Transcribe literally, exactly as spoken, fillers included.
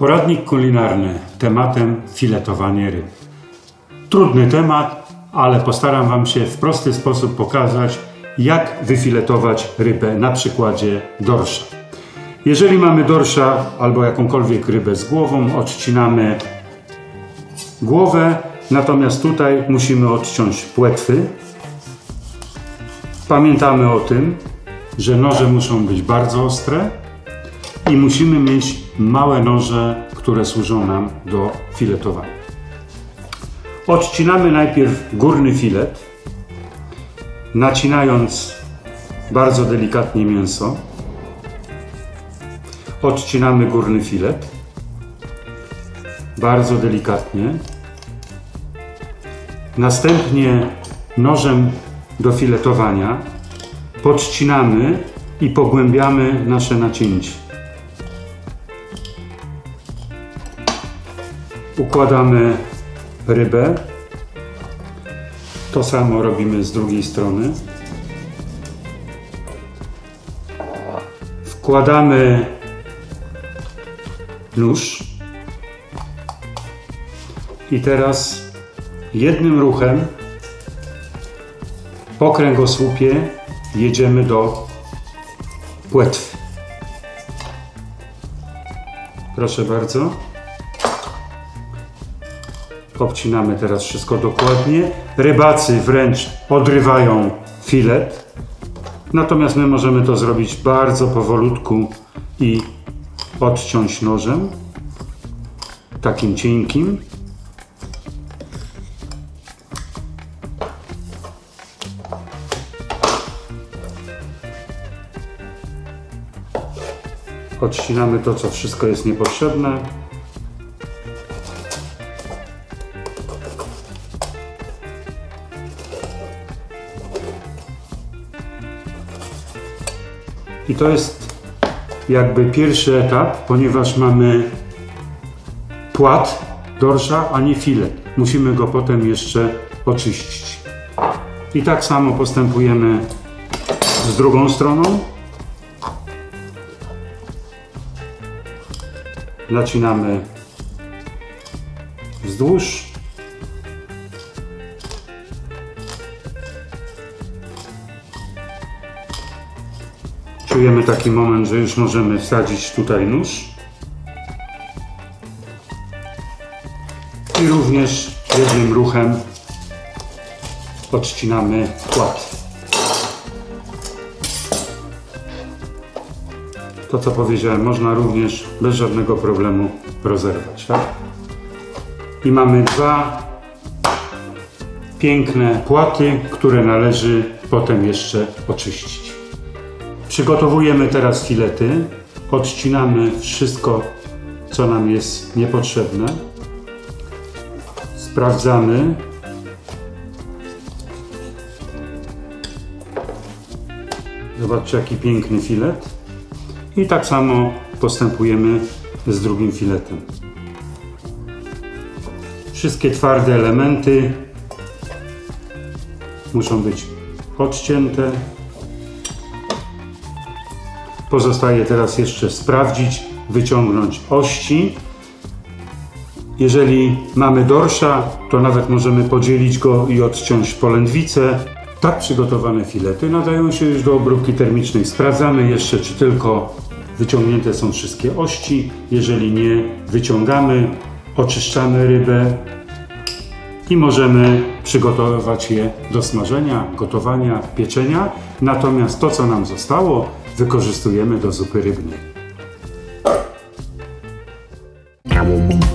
Poradnik kulinarny, tematem filetowanie ryb. Trudny temat, ale postaram Wam się w prosty sposób pokazać, jak wyfiletować rybę na przykładzie dorsza. Jeżeli mamy dorsza albo jakąkolwiek rybę z głową, odcinamy głowę, natomiast tutaj musimy odciąć płetwy. Pamiętamy o tym, że noże muszą być bardzo ostre i musimy mieć małe noże, które służą nam do filetowania. Odcinamy najpierw górny filet, nacinając bardzo delikatnie mięso. Odcinamy górny filet, bardzo delikatnie. Następnie nożem do filetowania podcinamy i pogłębiamy nasze nacięcie. Układamy rybę. To samo robimy z drugiej strony. Wkładamy nóż i teraz jednym ruchem po kręgosłupie jedziemy do płetw. Proszę bardzo. Obcinamy teraz wszystko dokładnie. Rybacy wręcz odrywają filet. Natomiast my możemy to zrobić bardzo powolutku i odciąć nożem. Takim cienkim. Odcinamy to, co wszystko jest niepotrzebne. I to jest jakby pierwszy etap, ponieważ mamy płat dorsza, a nie filet. Musimy go potem jeszcze oczyścić. I tak samo postępujemy z drugą stroną. Nacinamy wzdłuż. Czujemy taki moment, że już możemy wsadzić tutaj nóż. I również jednym ruchem odcinamy płat. To, co powiedziałem, można również bez żadnego problemu rozerwać, tak? I mamy dwa piękne płaty, które należy potem jeszcze oczyścić. Przygotowujemy teraz filety. Odcinamy wszystko, co nam jest niepotrzebne. Sprawdzamy. Zobaczcie, jaki piękny filet. I tak samo postępujemy z drugim filetem. Wszystkie twarde elementy muszą być odcięte. Pozostaje teraz jeszcze sprawdzić, wyciągnąć ości. Jeżeli mamy dorsza, to nawet możemy podzielić go i odciąć polędwicę. Tak przygotowane filety nadają się już do obróbki termicznej. Sprawdzamy jeszcze, czy tylko wyciągnięte są wszystkie ości. Jeżeli nie, wyciągamy, oczyszczamy rybę i możemy przygotowywać je do smażenia, gotowania, pieczenia. Natomiast to, co nam zostało, wykorzystujemy do zupy rybnej.